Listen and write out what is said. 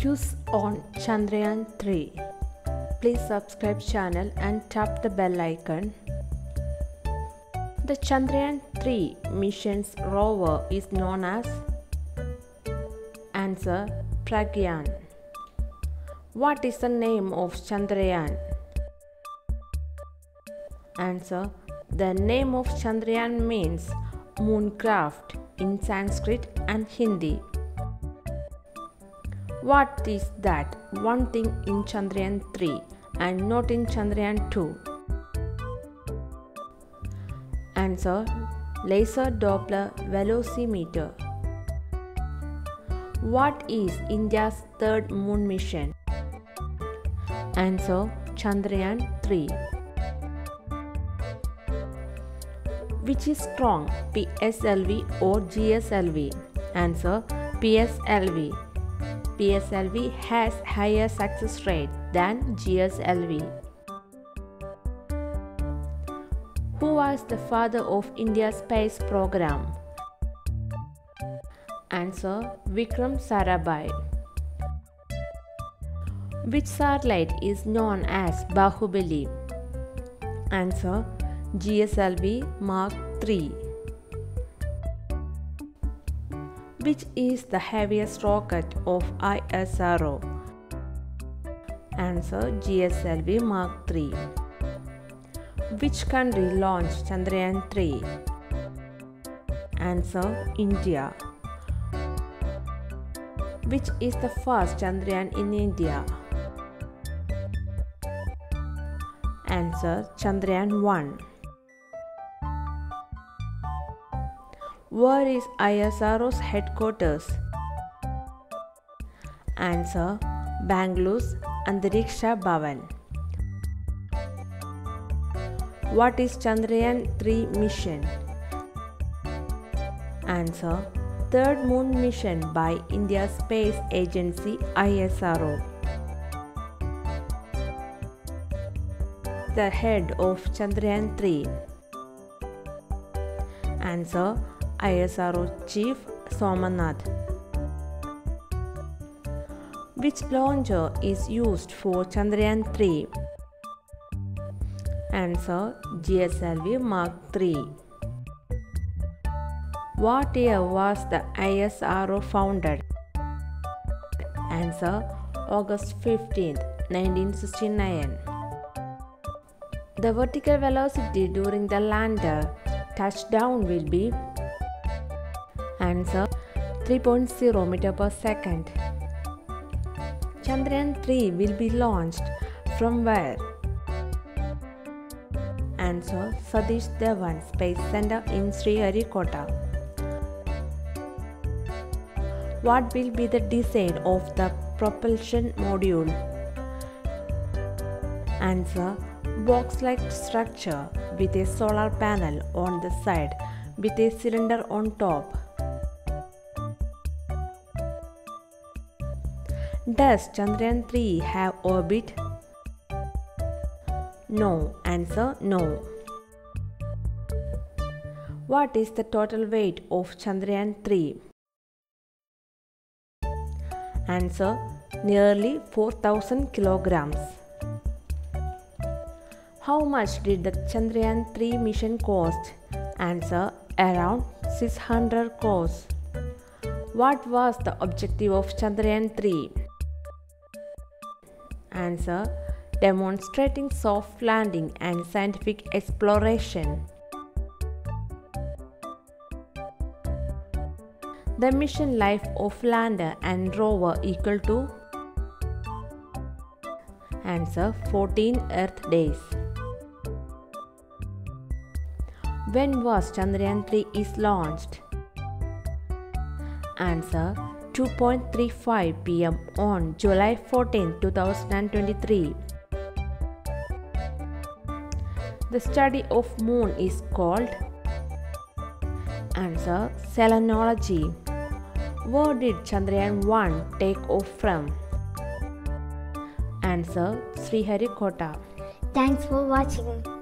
Quiz on Chandrayaan-3. Please subscribe channel and tap the bell icon. The Chandrayaan-3 mission's rover is known as Answer: Pragyan. What is the name of Chandrayaan? Answer: the name of Chandrayaan means mooncraft in Sanskrit and Hindi. What is that one thing in Chandrayaan-3 and not in Chandrayaan-2? Answer: Laser Doppler Velocimeter. What is India's third moon mission? Answer: Chandrayaan-3. Which is strong, PSLV or GSLV? Answer: PSLV. PSLV has higher success rate than GSLV. Who was the father of India's space program? Answer: Vikram Sarabhai. Which satellite is known as Bahubali? Answer: GSLV Mark III. Which is the heaviest rocket of ISRO? Answer: GSLV Mark III. Which country launched Chandrayaan-3? Answer: India. Which is the first Chandrayaan in India? Answer: Chandrayaan-1. Where is ISRO's headquarters? Answer: Bangalore's Andriksha Bhavan. What is Chandrayaan-3 mission? Answer: third moon mission by India's space agency ISRO. The head of Chandrayaan-3. Answer: ISRO Chief Somanath. Which launcher is used for Chandrayaan-3? Answer: GSLV Mark III. What year was the ISRO founded? Answer: August 15, 1969. The vertical velocity during the lander touchdown will be? Answer: 3.0 meter per second. Chandrayaan-3 will be launched from where? Answer: Satish Dhawan Space Center in Sriharikota. What will be the design of the propulsion module? Answer: box-like structure with a solar panel on the side with a cylinder on top. Does Chandrayaan-3 have orbit? No. Answer: no. What is the total weight of Chandrayaan-3? Answer: nearly 4,000 kilograms. How much did the Chandrayaan-3 mission cost? Answer: around 600 crores. What was the objective of Chandrayaan-3? Answer: demonstrating soft landing and scientific exploration. The mission life of lander and rover equal to? Answer: 14 Earth days. When was Chandrayaan-3 is launched? Answer: 2:35 p.m. on July 14, 2023. The study of moon is called? Answer: selenology. Where did Chandrayaan-1 take off from? Answer: Sriharikota. Thanks for watching.